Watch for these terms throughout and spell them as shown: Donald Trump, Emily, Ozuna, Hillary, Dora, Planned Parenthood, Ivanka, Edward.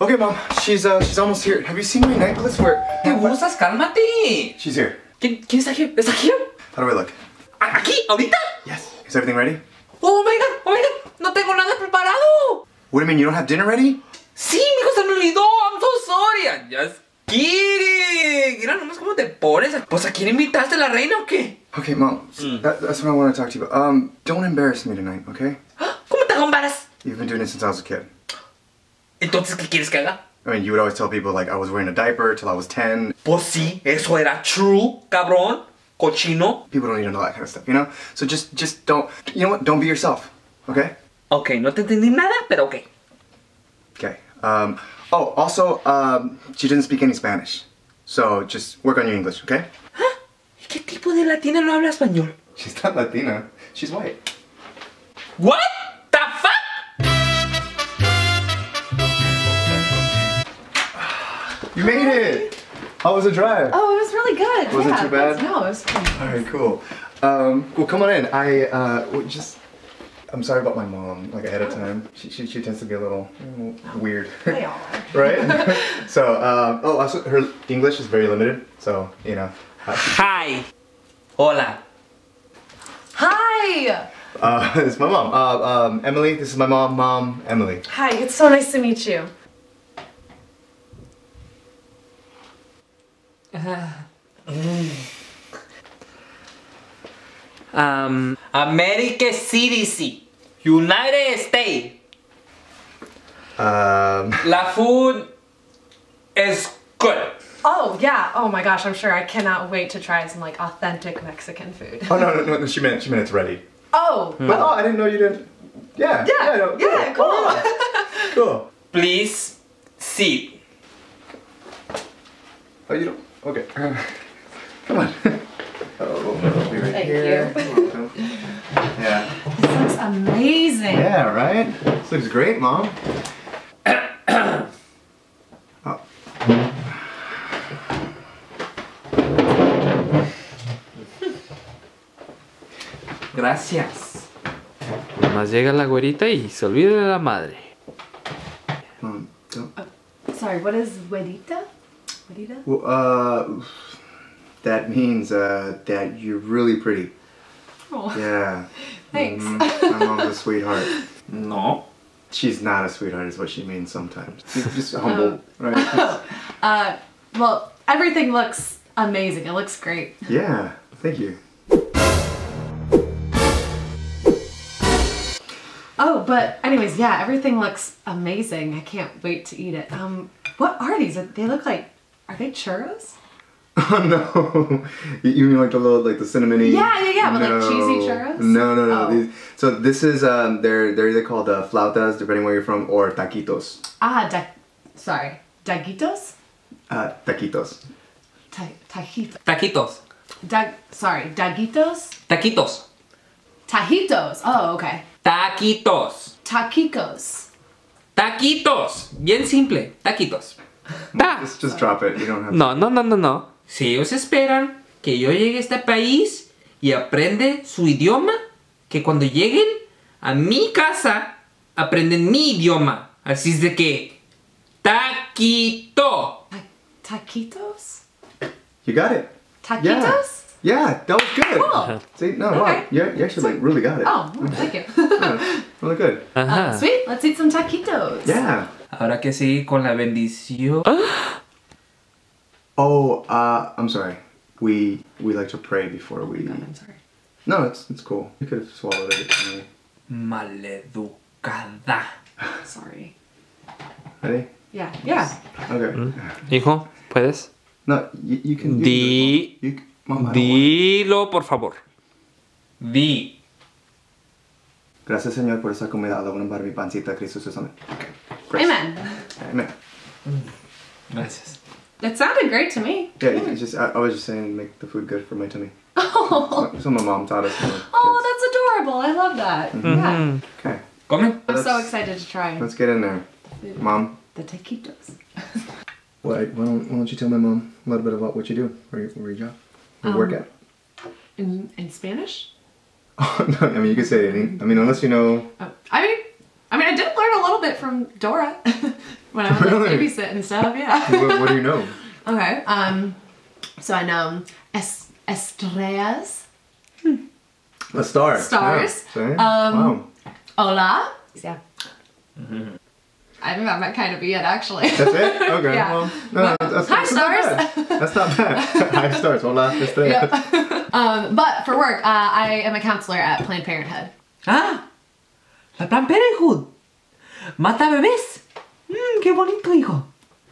Okay, Mom. She's almost here. Have you seen my necklace? Where? Te gustas, cálmate. She's here. ¿Quién está here? ¿Está here? How do I look? ¿Aquí? ¿Ahorita? Yes. Is everything ready? Oh my God, no tengo nada preparado. What do you mean? You don't have dinner ready? Sí, mijo, se me olvidó. I'm so sorry. I'm just kidding. Mira nomás cómo te pones. Pues, ¿a quién invitaste, la reina o qué? Okay, Mom. That's what I want to talk to you about. Don't embarrass me tonight, okay? ¿Cómo te comparas? You've been doing this since I was a kid. Entonces, ¿qué quieres que haga? I mean, you would always tell people like I was wearing a diaper till I was 10. Pues sí, eso era true, cabrón, cochino. People don't need to know that kind of stuff, you know? So just don't, you know what? Don't be yourself, okay? Okay, no te entendí nada, pero okay. Okay. Oh, also, she didn't speak any Spanish, so just work on your English, okay? Huh? ¿Qué tipo de latina no habla español? She's not Latina. She's white. What? You made it! How was the drive? Oh, it was really good. Wasn't too bad? No, it was cool. Alright, cool. Well, come on in. I'm sorry about my mom, like ahead of time. She tends to be a little weird. They all are. Right? So, also her English is very limited, so, you know. Hi! Hola! Hi! This is my mom. Emily, this is my mom. Mom, Emily. Hi, it's so nice to meet you. America CDC, United States. La food is good. Oh yeah! Oh my gosh! I'm sure I cannot wait to try some like authentic Mexican food. Oh no! No! No! She meant it's ready. Oh. But, oh! I didn't know you didn't. Yeah. Yeah. Yeah. No, yeah cool. Cool. Cool. Please sit. Oh, you don't. Okay. Come on. Oh, be right Thank here. You. Yeah. This looks amazing. Yeah, right? This looks great, Mom. Oh. Gracias. Nomás llega la güerita y se olvida de la madre. Sorry, what is güerita? Well, that means that you're really pretty. Oh. Yeah. Thanks. My mom's a sweetheart. No. She's not a sweetheart is what she means sometimes. Just humble, right? Well, everything looks amazing. It looks great. Yeah. Thank you. Oh, but anyways, yeah, everything looks amazing. I can't wait to eat it. What are these? They look like... Are they churros? Oh no! You mean like the little, like the cinnamony? Yeah, yeah, yeah. No. But like cheesy churros? No, no, no. Oh. So this is they're either called flautas, depending where you're from, or taquitos. Ah, sorry, taquitos. Taquitos. Taquitos. Taquitos. Sorry, taquitos. Taquitos. Tajitos. Oh, okay. Taquitos. Taquitos. Taquitos. Bien simple. Taquitos. Just drop it. You don't have to. No, no, no, no, no. Si ellos esperan que yo llegue a este país y aprende su idioma, que cuando lleguen a mi casa aprenden mi idioma. Así es de que taquito. Taquitos. You got it. Taquitos. Yeah, that was good. Cool. See, no, okay. Wow, you actually like really got it. Oh, well, thank you. Yeah, really good. Sweet. Let's eat some taquitos. Yeah. Ahora que sí, con la bendición. Oh, I'm sorry. We like to pray before we. No, I'm sorry. No, it's cool. You could have swallowed it. Maleducada. Sorry. Ready? Yeah. Yeah. Okay. Hijo, puedes. No, you can. Dilo, por favor. Di. Gracias, Señor, por esa comida. Alabar mi pancita, Cristo, su nombre. Amen. Amen. Gracias. It sounded great to me. Yeah, it's just I was just saying make the food good for my tummy. Oh. So my mom taught us. Oh, that's adorable. I love that. Yeah. Okay. Come. I'm so excited to try it. Let's get in there, Mom. The taquitos. Wait, why don't you tell my mom a little bit about what you do, or your job, or work at? In Spanish? Oh no, I mean you could say it. I mean unless you know. Oh, I mean I did learn a little bit from Dora. when I would like, babysit and stuff, yeah. What do you know? Okay, so I know estrellas. A star. Stars. Yeah, wow. Hola. Yeah. Mm-hmm. I think that might kind of be it, actually. That's it? Okay. Yeah. Well, no, that's hi, stars! That's not bad. Hi, stars. Hola, estrellas. Yep. But for work, I am a counselor at Planned Parenthood. Ah! La Planned Parenthood! Mata bebés! Mmm, qué bonito, hijo.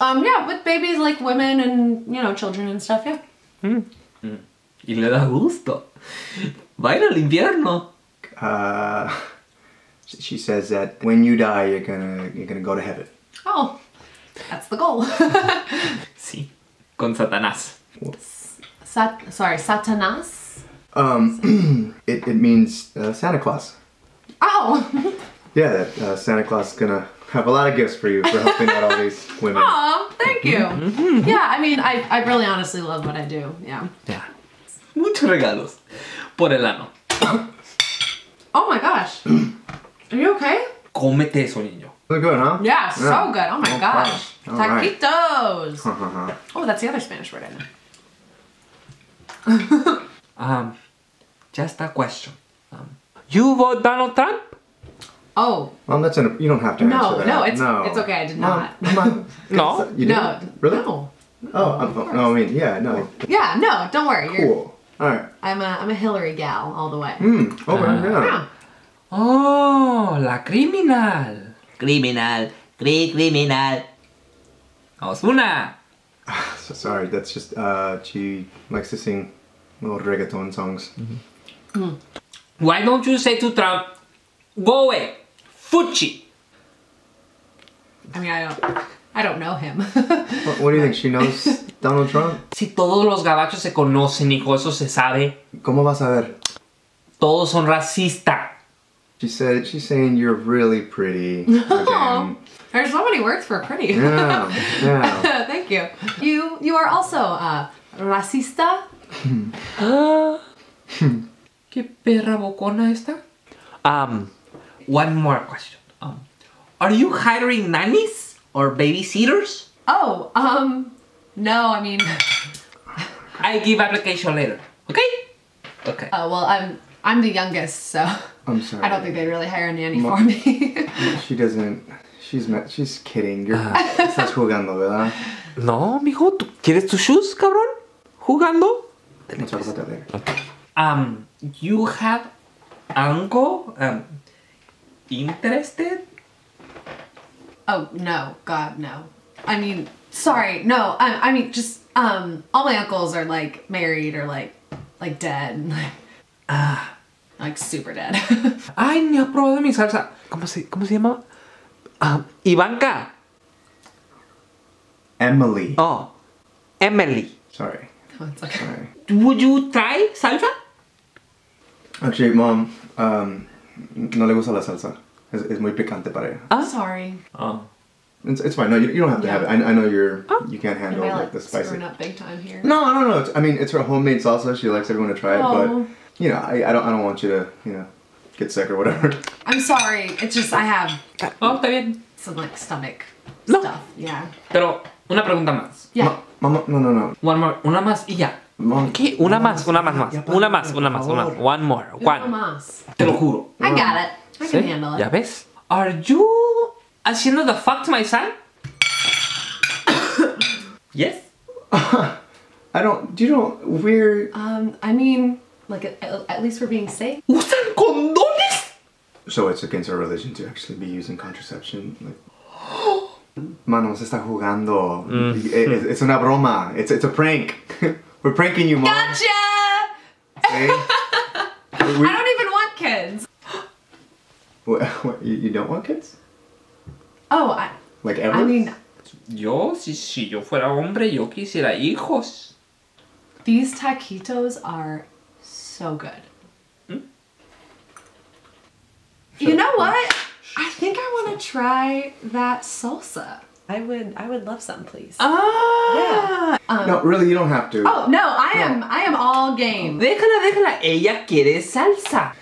Yeah, with babies like women and, you know, children and stuff, yeah. Mm. Mm. Y le da gusto. Baila el infierno. She says that when you die, you're gonna go to heaven. Oh, that's the goal. Sí, con Satanás. Sorry, Satanás. It means Santa Claus. Oh. Yeah, Santa Claus is gonna have a lot of gifts for you for helping out all these women. Aw, thank you. Mm-hmm. Yeah, I mean, I really honestly love what I do. Yeah. Yeah. Muchos regalos por el ano. Oh my gosh. Are you okay? Comete eso, niño. They're good, huh? Yeah, so good. Oh my gosh. Right. Taquitos. Oh, that's the other Spanish word I know. Just a question. You vote Donald Trump? Oh. Well, that's you don't have to answer that. No, it's okay. I did not. No. You didn't? Really? No. Oh, no. I mean, yeah, no. Yeah, no. Don't worry. Cool. All right. I'm a Hillary gal all the way. Hmm. Oh, yeah. Oh, la criminal. Criminal. Criminal. Ozuna. So sorry, that's just, she likes to sing little reggaeton songs. Mm-hmm. Mm. Why don't you say to Trump, go away, Fuchi? I mean, I don't know him. What do you think, she knows Donald Trump? Si todos los gabachos se conocen, hijo, eso se sabe. ¿Cómo vas a ver? Todos son racistas. She's saying you're really pretty. There's so many words for pretty. Yeah, yeah. Thank you. You are also racista. ¿Qué perra bocona esta? One more question. Are you hiring nannies or babysitters? Oh, no, I mean, I give application later. Okay? Okay. Well, I'm the youngest, so I'm sorry. I don't think they really hire a nanny for me. She doesn't. She's kidding. You're estás jugando, ¿verdad? No, mijo. ¿Tú quieres tus shoes, cabrón? Jugando? We'll talk about that later. Okay. You have uncle interested? Oh no, God no. I mean, sorry, no. I mean, just all my uncles are like married or like dead and like. Ah. Like super dead. Ay, no he probado mi salsa. ¿Cómo se llama? Ivanka. Emily. Oh, Emily. Sorry. Oh, it's okay. Sorry. Would you try salsa? Actually, Mom, no le gusta la salsa. Es muy picante para ella. Oh, sorry. Oh. It's fine. No, you don't have to have it. I know you can't handle like the spicy. Screwing up big time here. No. I mean, it's her homemade salsa. She likes everyone to try it, but. You know, I don't want you to, you know, get sick or whatever. I'm sorry. It's just I have está bien. Some like stomach stuff. Yeah. Pero una pregunta más. Yeah. Mama, no. One more. Una más y ya. Mom, ¿qué? Una más. One more. One más. Te lo juro. I got it. I can handle it. ¿Ya ves? Are you haciendo the fuck to my son? Yes. We're I mean, like, at least we're being safe. ¿Usan condones? So it's against our religion to actually be using contraception. Like, mano, se está jugando. It's una broma. It's a prank. We're pranking you, Mom. Gotcha! Okay? I don't even want kids. What, you don't want kids? Oh, I... Like, ever? I mean... Yo, si yo fuera hombre, yo quisiera hijos. These taquitos are... so good. Mm? You know what? I think I want to try that salsa. I would love some, please. Ah! Yeah. No, really, you don't have to. Oh no, I am all game. Déjala. Ella quiere salsa.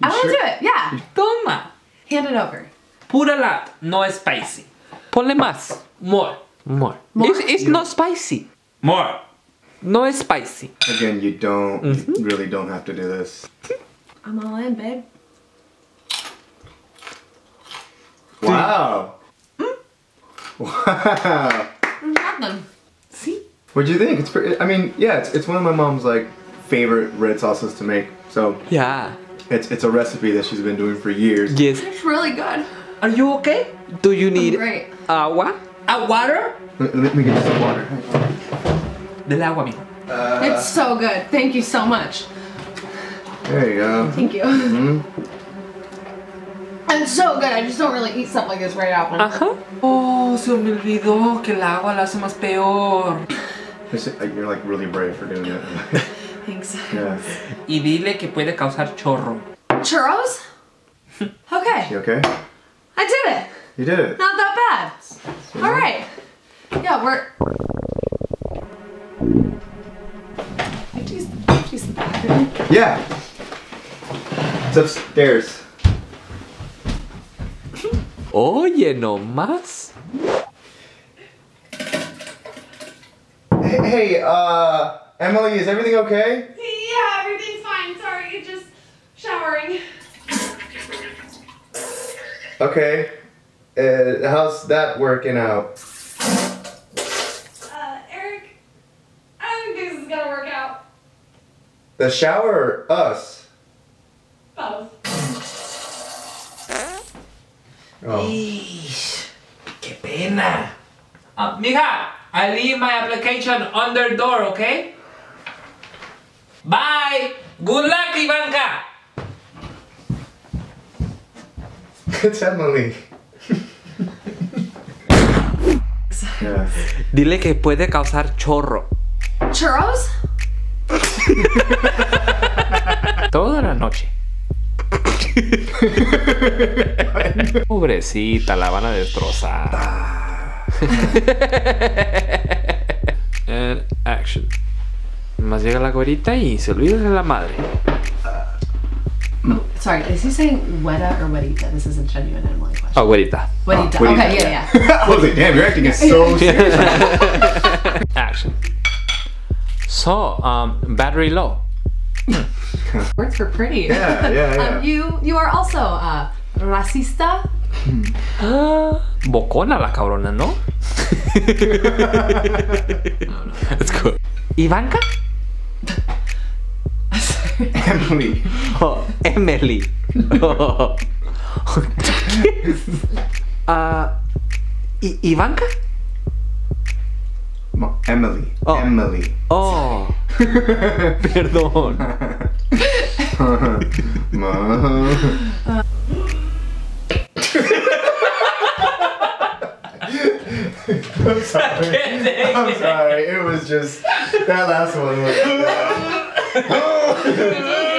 I want to do it. Yeah. Toma. Hand it over. Pura lat, no spicy. Ponle más. More. More. More. It's not spicy. More. No, it's spicy. Again, you don't, you really don't have to do this. I'm all in, babe. Wow. Wow. Nothing. See? What'd you think? It's pretty, I mean, yeah, it's one of my mom's like favorite red sauces to make. So yeah, it's a recipe that she's been doing for years. Yes. It's really good. Are you okay? Do you need agua? Water? Let me get some water. Del agua, mijo. It's so good. Thank you so much. There you go. Thank you. It's so good. I just don't really eat stuff like this right now. Oh, se me olvidó que el agua la hace más peor. You're like really brave for doing it. Thanks. Yeah. Y dile que puede causar chorro. Churros? Okay. You okay? I did it. You did it. Not that bad. Yeah. All right. Yeah, we're. She's in the bathroom. Yeah. It's upstairs. Oye, no más. Hey, Emily, is everything okay? Yeah, everything's fine. Sorry, it's just showering. Okay. How's that working out? Eric, I don't think this is gonna work out. The shower or us? Both. Oh. Eesh, que pena. Mija, I leave my application under door, okay? Bye! Good luck, Ivanka! It's Emily. Yeah. Dile que puede causar chorro. Churros? Toda la noche. Pobrecita, la van a destrozar. And action. Más llega la gorita y se olvida de la madre. Oh, sorry, is he saying huerta or huerita? This isn't genuine, Emily question. Oh, huerita. Huerita. Oh, okay, yeah, yeah. I was like, damn, your acting is so serious. Action. So, battery low. Words for pretty. Yeah, yeah, yeah. You are also racista. Bocona la cabrona, ¿no? No, no. That's good. Ivanka? Emily. Oh, Emily. Oh. Ivanka? Emily. Oh. Emily. Oh. Perdón. I'm sorry. I'm sorry. It was just that last one. Was